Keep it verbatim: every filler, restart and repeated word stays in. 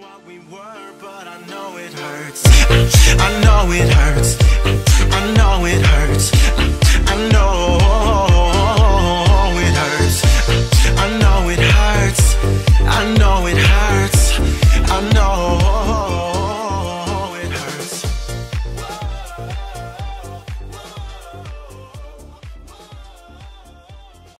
what we were, but I know it hurts. I know it hurts. I know